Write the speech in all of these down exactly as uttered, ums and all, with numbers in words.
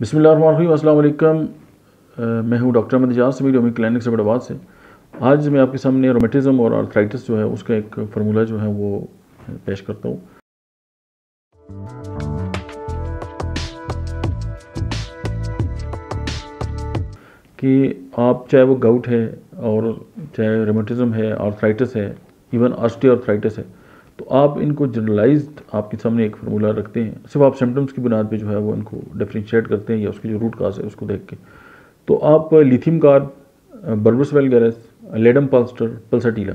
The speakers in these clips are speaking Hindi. बिस्मिल्लाहिर्रहमानिर्रहीम, अस्सलाम वालेकुम। मैं हूँ doctor Ahmed Ijaz Similia clinics Abbottabad से। आज मैं आपके सामने रोमेटिज़म और आर्थराइटिस जो है उसका एक फार्मूला जो है वो पेश करता हूँ। कि आप चाहे वो गाउट है और चाहे रोमेटिज़म है, आर्थराइटिस है, इवन ऑस्टियोआर्थराइटिस है, तो आप इनको जनरलाइज्ड आपके सामने एक फार्मूला रखते हैं। सिर्फ आप सिम्टम्स की बुनियाद पे जो है वो इनको डिफ्रेंशिएट करते हैं या उसकी जो रूट काज है उसको देख के। तो आप lithium carb, berberis vulgaris, ledum, pulsar, pulsatilla.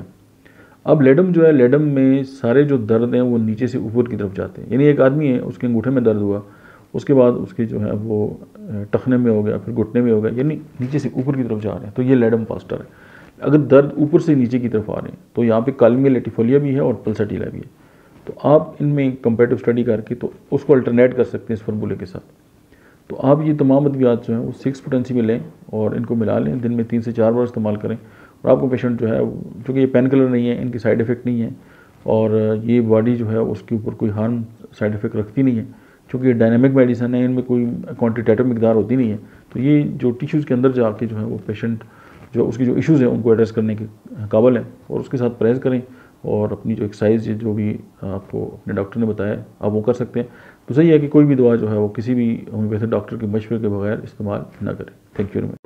अब लेडम जो है, लेडम में सारे जो दर्द हैं वो नीचे से ऊपर की तरफ जाते हैं। यानी एक आदमी है, उसके अंगूठे में दर्द हुआ, उसके बाद उसके जो है वो टखने में हो गया, फिर घुटने में हो गया, यानी नीचे से ऊपर की तरफ जा रहे हैं, तो ये लेडम पल्सर है। अगर दर्द ऊपर से नीचे की तरफ आ रहे हैं तो यहाँ पे कालमिया लेटीफोलिया भी है और पल्साटीला भी है। तो आप इनमें कंपेरेटिव स्टडी करके तो उसको अल्टरनेट कर सकते हैं इस फार्मूले के साथ। तो आप ये तमाम अद्वियात जो हैं वो सिक्स पोटेंसी में लें और इनको मिला लें, दिन में तीन से चार बार इस्तेमाल करें। और आपको पेशेंट जो है, चूँकि ये पेन किलर नहीं है, इनके साइड इफ़ेक्ट नहीं है, और ये बॉडी जो है उसके ऊपर कोई हार्म साइड इफ़ेक्ट रखती नहीं है, चूँकि ये डायनेमिक मेडिसन है, इनमें कोई क्वान्टिटेटिव मकदार होती नहीं है। तो ये जो टिश्यूज़ के अंदर जाके जो है वो पेशेंट जो उसकी जो इश्यूज़ हैं उनको एड्रेस करने के काबिल है। और उसके साथ परहेज़ करें और अपनी जो एक्सरसाइज जो भी आपको अपने डॉक्टर ने बताया आप वो कर सकते हैं। तो सही है कि कोई भी दवा जो है वो किसी भी होम्योपैथिक डॉक्टर के मशवरे के बगैर इस्तेमाल ना करें। Thank you very much.